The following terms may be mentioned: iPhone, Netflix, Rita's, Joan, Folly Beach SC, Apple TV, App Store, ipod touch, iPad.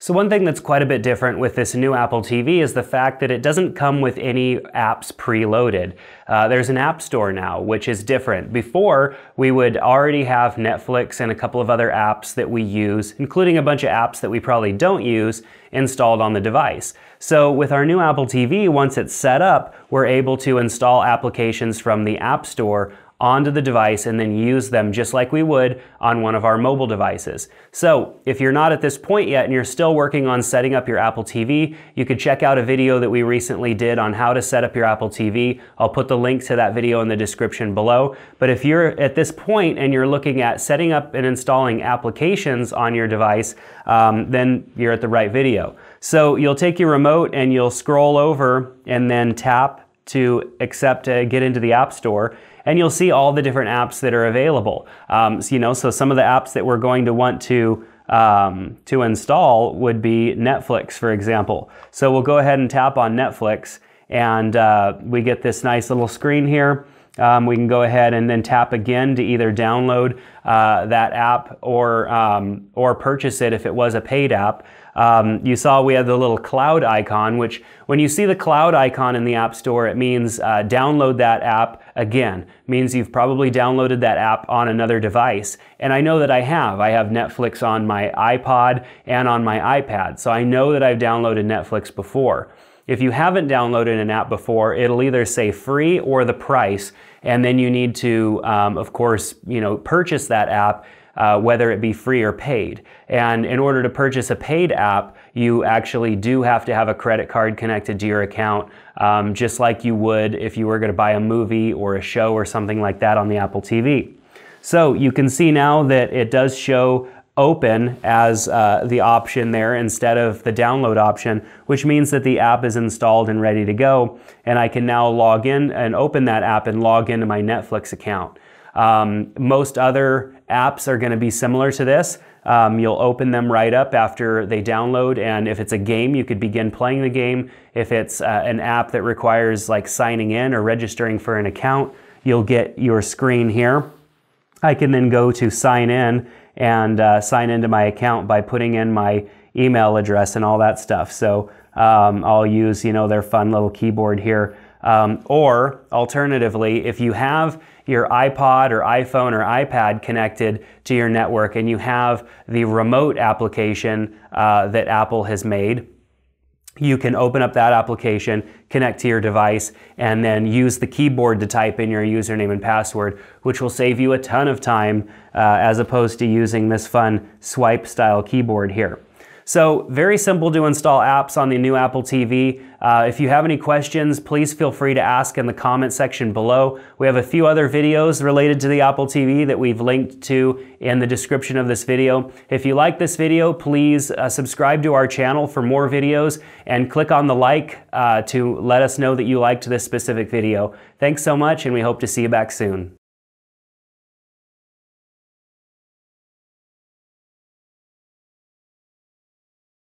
So one thing that's quite a bit different with this new Apple TV is the fact that it doesn't come with any apps preloaded. There's an App Store now, which is different. Before, we would already have Netflix and a couple of other apps that we use, including a bunch of apps that we probably don't use, installed on the device. So with our new Apple TV, once it's set up, we're able to install applications from the App Store onto the device and then use them just like we would on one of our mobile devices. So if you're not at this point yet and you're still working on setting up your Apple TV, you could check out a video that we recently did on how to set up your Apple TV. I'll put the link to that video in the description below. But if you're at this point and you're looking at setting up and installing applications on your device, then you're at the right video. So you'll take your remote and you'll scroll over and then tap to accept to get into the App Store, and you'll see all the different apps that are available. So some of the apps that we're going to want to install would be Netflix, for example. So we'll go ahead and tap on Netflix, and we get this nice little screen here. We can go ahead and then tap again to either download that app or purchase it if it was a paid app. You saw we had the little cloud icon, which when you see the cloud icon in the App Store, it means download that app again. It means you've probably downloaded that app on another device. And I know that I have. I have Netflix on my iPod and on my iPad, so I know that I've downloaded Netflix before. If you haven't downloaded an app before, it'll either say free or the price, and then you need to, of course, purchase that app, whether it be free or paid. And in order to purchase a paid app, you actually do have to have a credit card connected to your account, just like you would if you were going to buy a movie or a show or something like that on the Apple TV. So you can see now that it does show open as the option there instead of the download option, which means that the app is installed and ready to go, and I can now log in and open that app and log into my Netflix account. Most other apps are going to be similar to this. You'll open them right up after they download, and if it's a game, you could begin playing the game. If it's an app that requires like signing in or registering for an account, you'll get your screen here. I can then go to sign in and sign into my account by putting in my email address and all that stuff. So I'll use their fun little keyboard here. Or alternatively, if you have your iPod or iPhone or iPad connected to your network and you have the remote application that Apple has made, you can open up that application, connect to your device, and then use the keyboard to type in your username and password, which will save you a ton of time as opposed to using this fun swipe style keyboard here. So very simple to install apps on the new Apple TV. If you have any questions, please feel free to ask in the comment section below. We have a few other videos related to the Apple TV that we've linked to in the description of this video. If you like this video, please subscribe to our channel for more videos and click on the like to let us know that you liked this specific video. Thanks so much, and we hope to see you back soon.